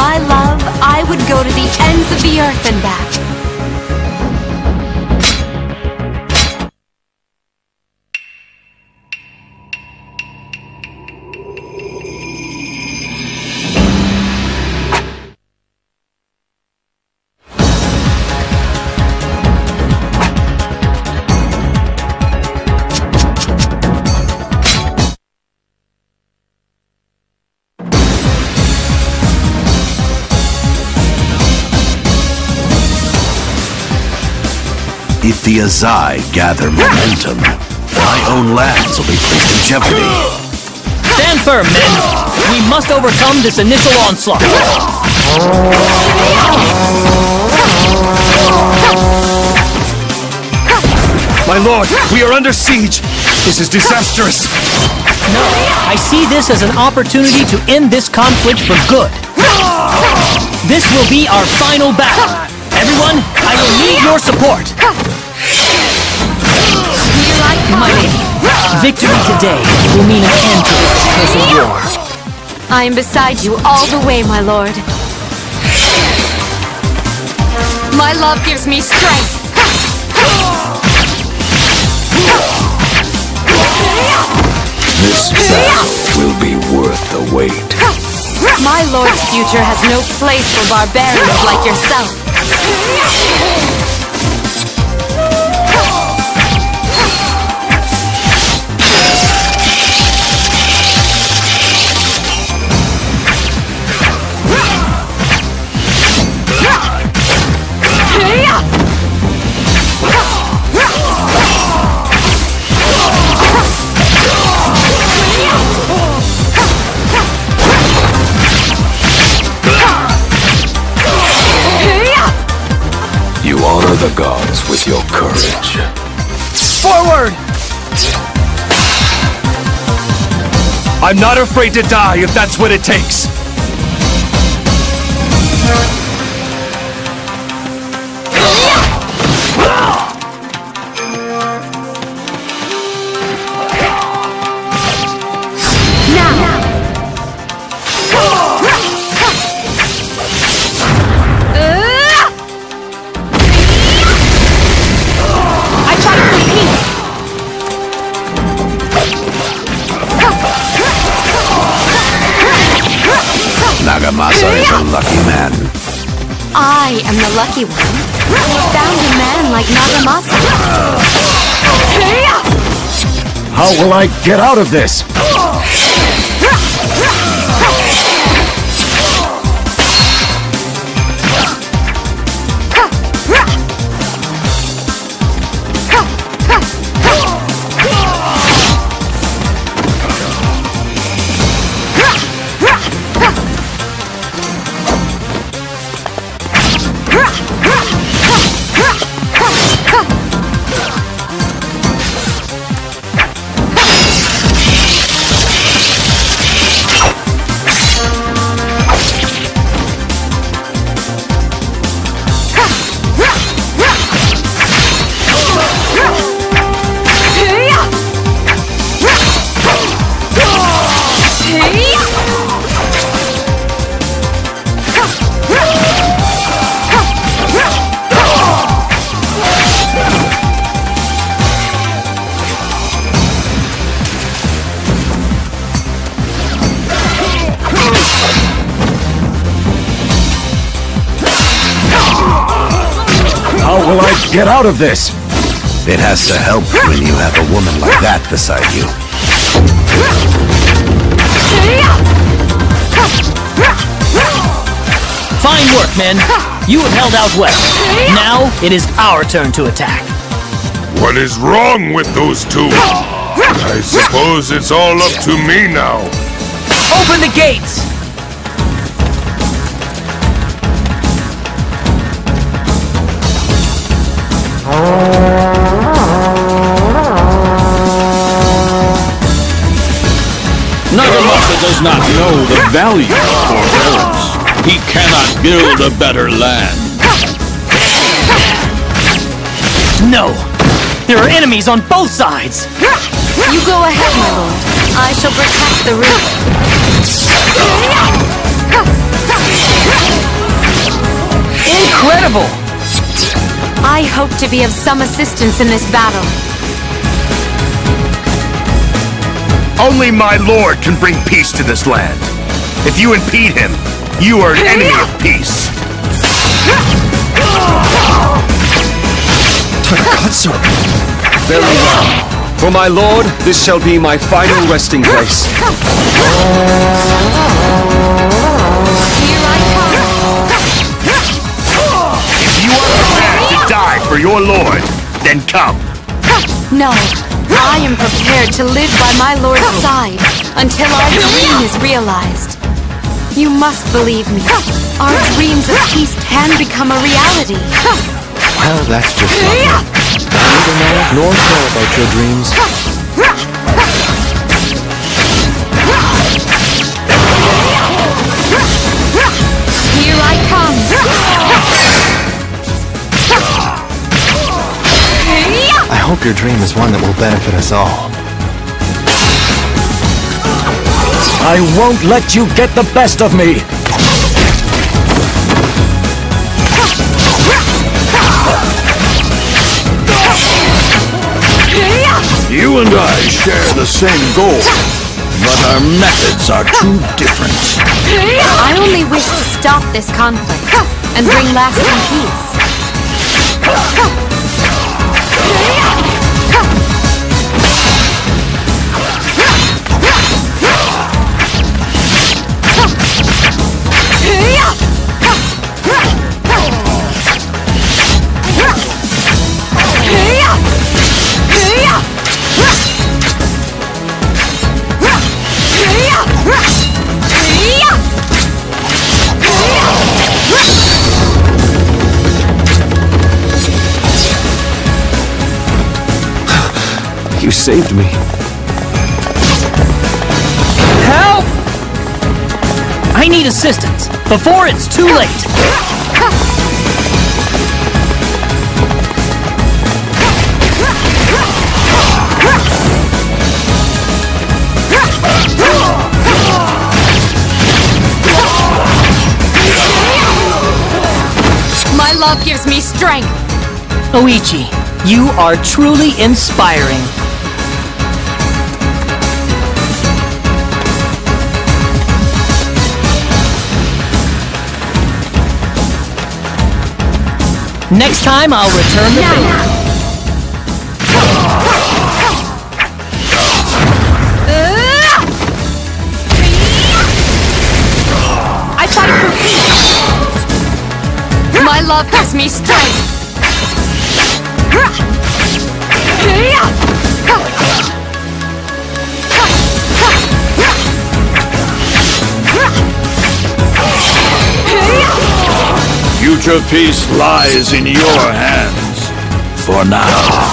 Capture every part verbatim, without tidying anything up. my love, I would go to the ends of the earth and back. If the Azai gather momentum, my own lands will be placed in jeopardy. Stand firm, men! We must overcome this initial onslaught! My lord, we are under siege! This is disastrous! No, I see this as an opportunity to end this conflict for good. This will be our final battle. Everyone, I will need your support! My name. Victory today will mean an end to this cursed war. I am beside you all the way, my lord. My love gives me strength. This battle will be worth the wait. My lord's future has no place for barbarians like yourself. Honor the gods with your courage. Forward! I'm not afraid to die if that's what it takes. Nagamasa is a lucky man. I am the lucky one. We found a man like Nagamasa. How will I get out of this? Get out of this! It has to help when you have a woman like that beside you. Fine work, men. You have held out well. Now it is our turn to attack. What is wrong with those two? I suppose it's all up to me now. Open the gates! Nagamasa does not know the value of forbearance. He cannot build a better land. No! There are enemies on both sides! You go ahead, my lord. I shall protect the river. incredible! I hope to be of some assistance in this battle. Only my lord can bring peace to this land. If you impede him, you are an enemy of peace. Taikatsu! Very well. For my lord, this shall be my final resting place. If you are prepared to die for your lord, then come. No, I am prepared to live by my lord's side until our dream is realized. You must believe me. Our dreams of peace can become a reality. Well, that's just luck. Neither know nor care about your dreams. Here I come. I hope your dream is one that will benefit us all. I won't let you get the best of me! You and I share the same goal, but our methods are too different. I only wish to stop this conflict and bring lasting peace. You saved me. Help! I need assistance before it's too late. My love gives me strength. Oichi, you are truly inspiring. Next time I'll return the favor. I fight for peace. My love gives me strength. Future peace lies in your hands, for now.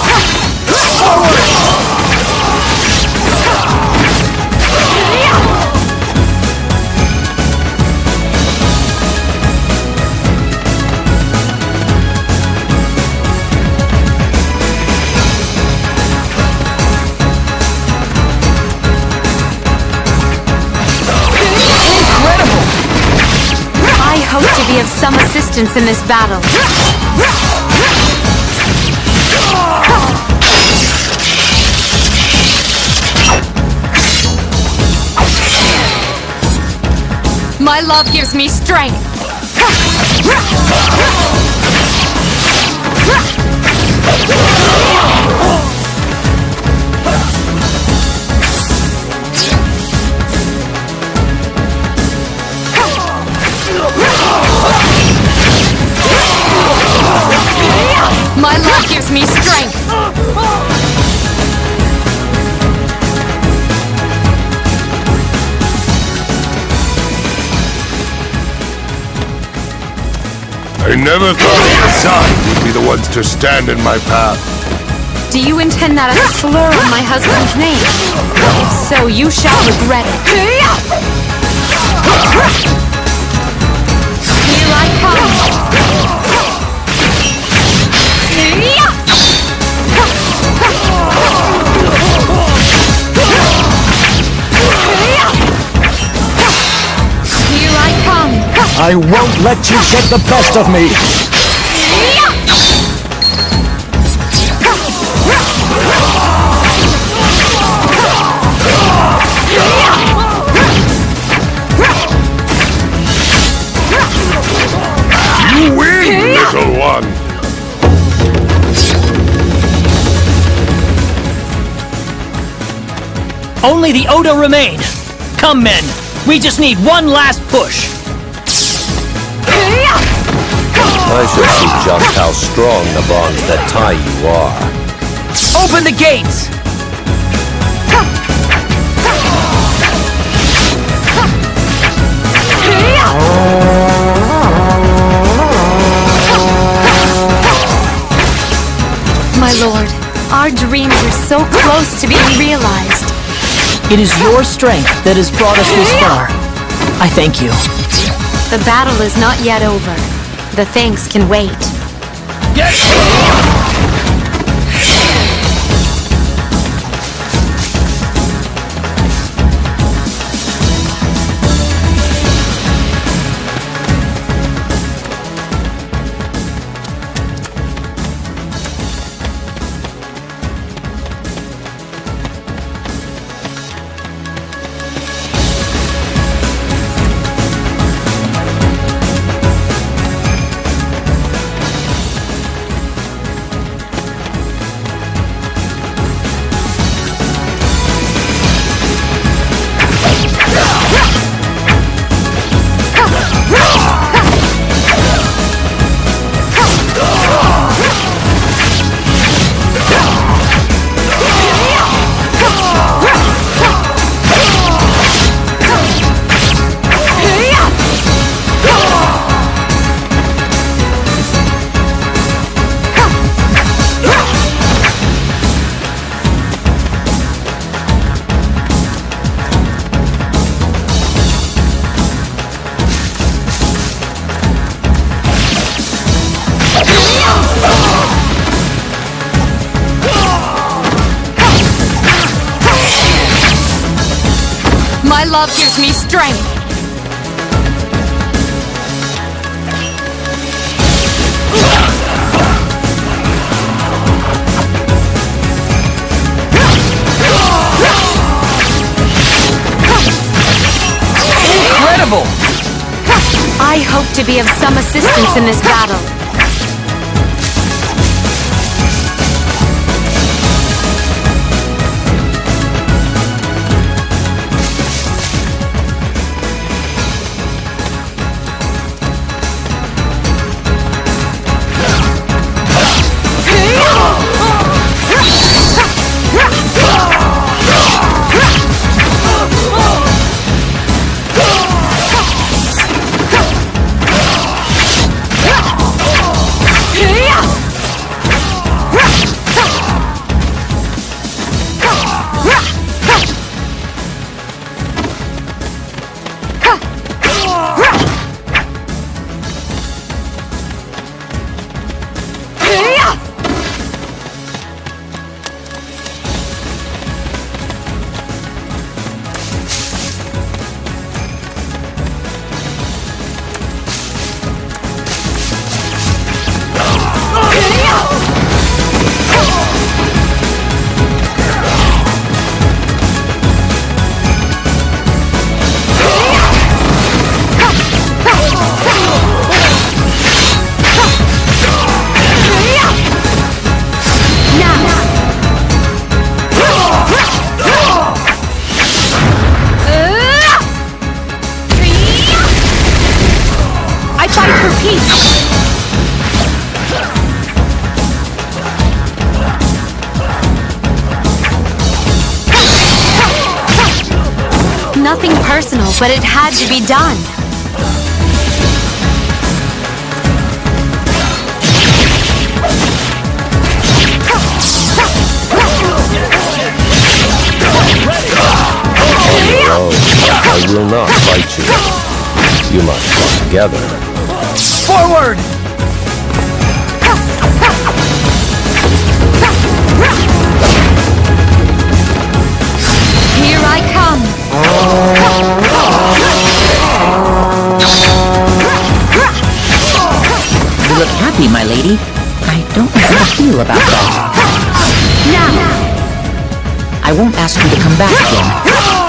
Be of some assistance in this battle. My love gives me strength. My love gives me strength! I never thought Azai would be the ones to stand in my path. Do you intend that as a slur on my husband's name? If so, you shall regret it. Here I come! I won't let you get the best of me! Only the Oda remain. Come, men. We just need one last push. I should see just how strong the bonds that tie you are. Open the gates! My lord, our dreams are so close to being realized. It is your strength that has brought us this far. I thank you. The battle is not yet over. The thanks can wait. Yes! My love gives me strength. Incredible! I hope to be of some assistance in this battle. Nothing personal, but it had to be done. Oh, no, I will not fight you. You must come together. Forward! Here I come. You look happy, my lady. I don't know how to feel about that. Now! I won't ask you to come back again.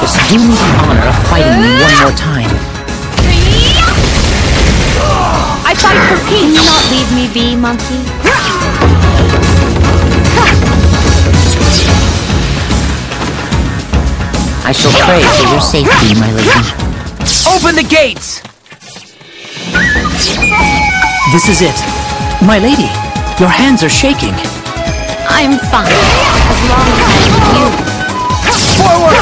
Just do me the honor of fighting me one more time. I fight for peace! Do not leave me be, monkey. I shall pray for your safety, my lady. Open the gates! This is it. My lady, your hands are shaking. I'm fine, as long as I am with you. Forward!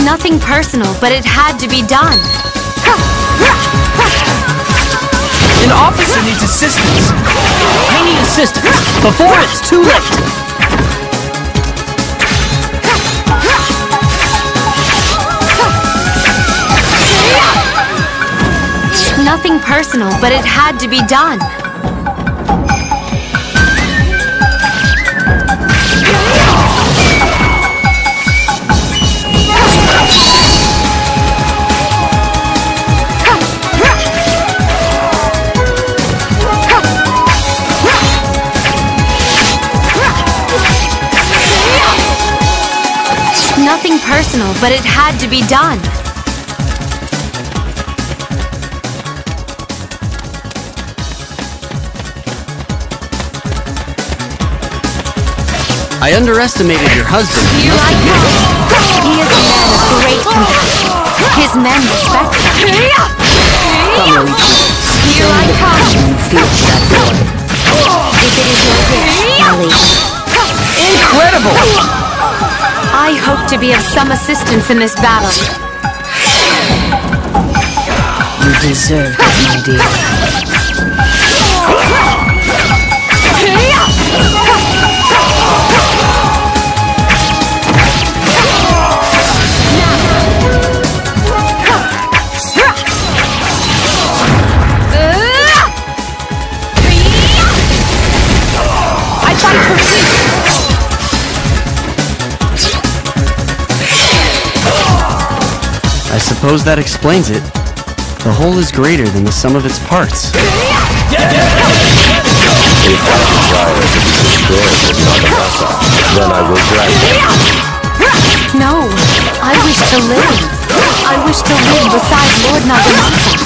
Nothing personal, but it had to be done. An officer needs assistance. I need assistance before it's too late. Nothing personal, but it had to be done. Nothing personal, but it had to be done. I underestimated your husband. You're like that. He is a man of great compassion. His men respect him. Come, Oichi. Here I come. If it is your wish, I'll leave. Incredible! I hope to be of some assistance in this battle. You deserve it, my dear. I fight for peace! I suppose that explains it. The whole is greater than the sum of its parts. If I desire to be destroyed with Nagamasa, then I will drag him. No, I wish to live. I wish to live beside Lord Nagamasa.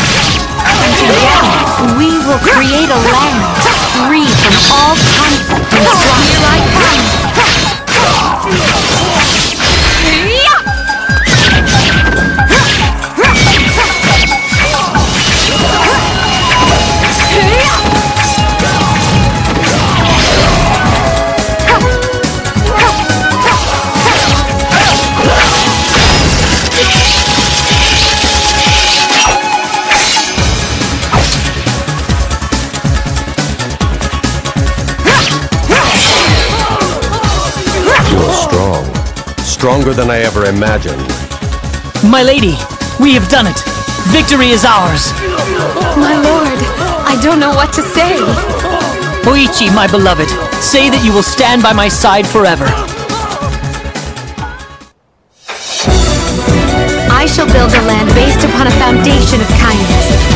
And together, we will create a land free from all conflict and strife. Here I come. Stronger than I ever imagined. My lady, we have done it. Victory is ours. My lord, I don't know what to say. Oichi, my beloved, say that you will stand by my side forever. I shall build a land based upon a foundation of kindness.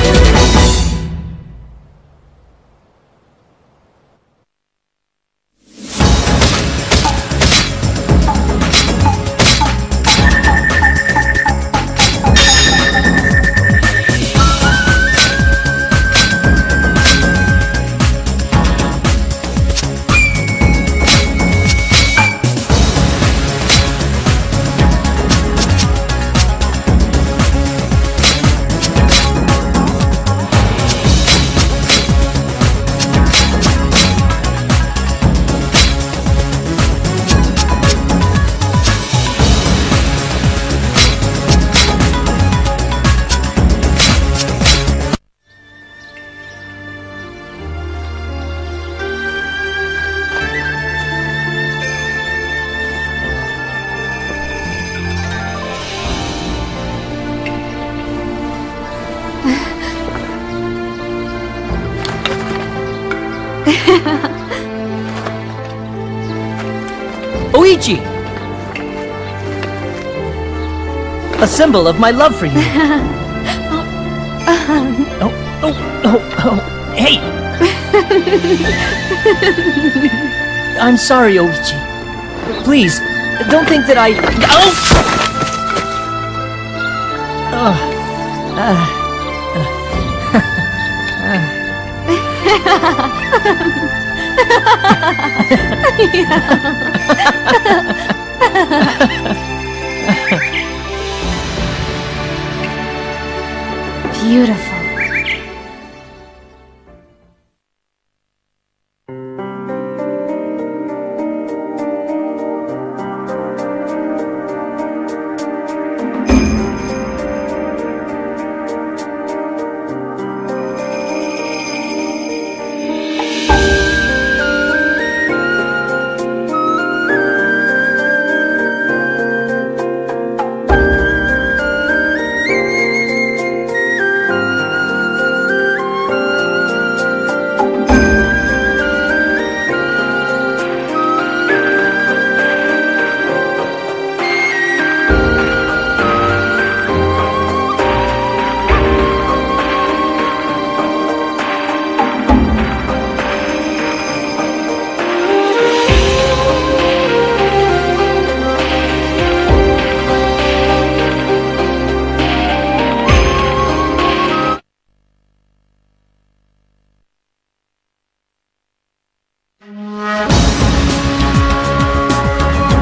Oichi! A symbol of my love for you. oh, oh, oh, oh, hey! I'm sorry, Oichi. Please, don't think that I... Oh! Oh. Uh. Uh. Beautiful.